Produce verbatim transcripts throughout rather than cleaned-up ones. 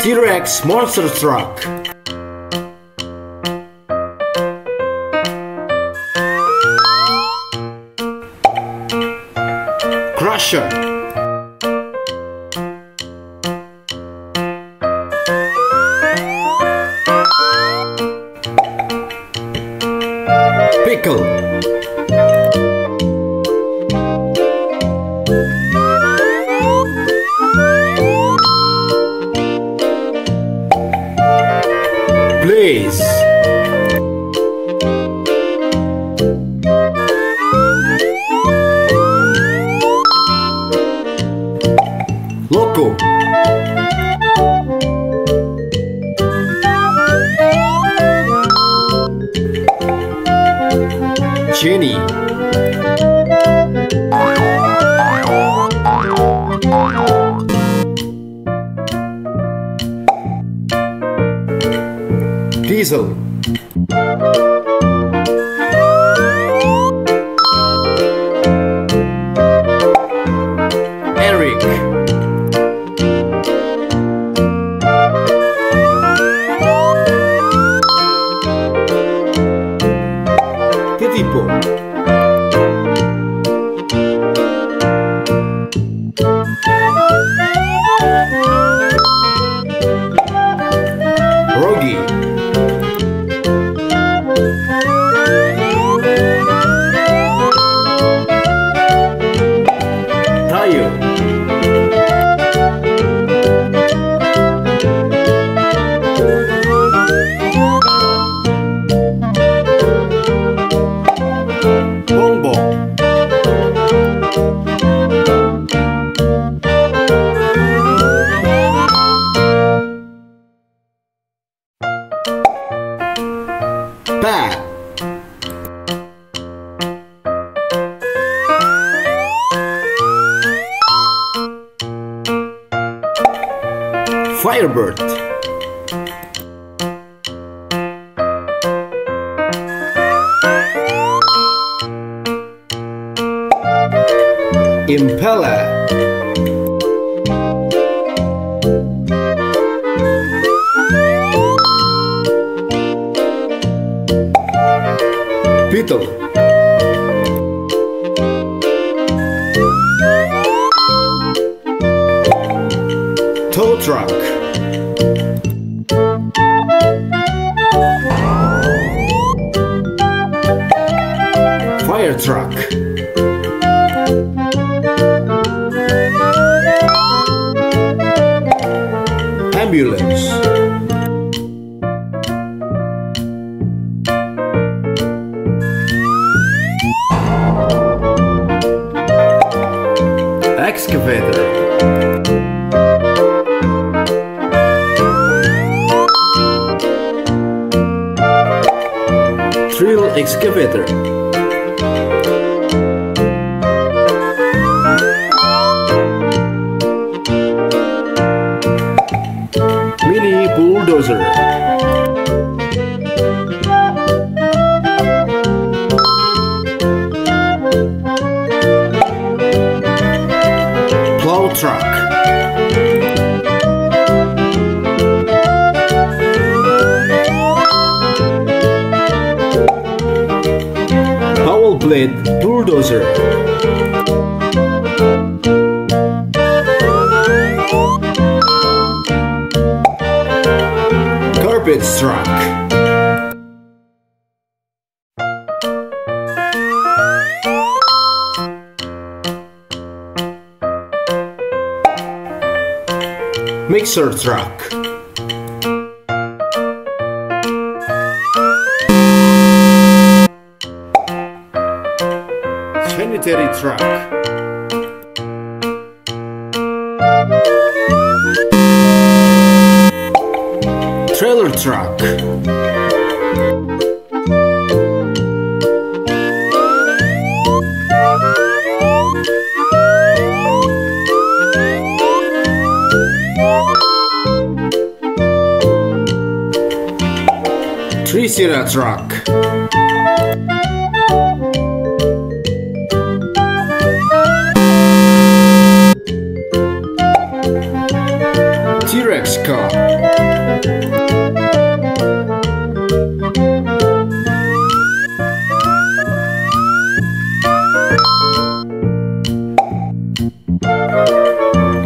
T-Rex Monster Truck. Crusher. Pickle. Please. Loco. Jenny. Diesel. Eric. Titipo. Rogi. Tayo Bombo. Bat. Firebird. Impala. Beetle. Tow truck. Fire truck. Ambulance. Excavator. Drill excavator. Mini bulldozer. Plow truck. Blade bulldozer. Garbage truck. mixer truck. Sanitary truck. Trailer truck. Three-seater truck. T-Rex car.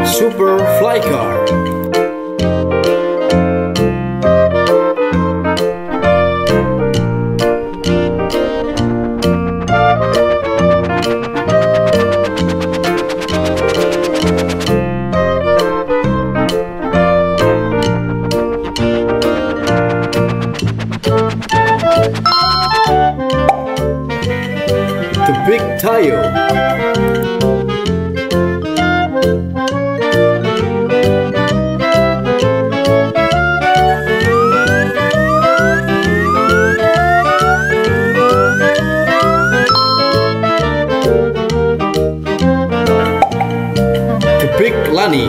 Super fly car. The big Tayo. Big Lani.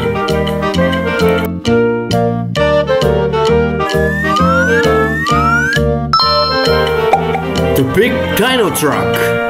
The big dino truck.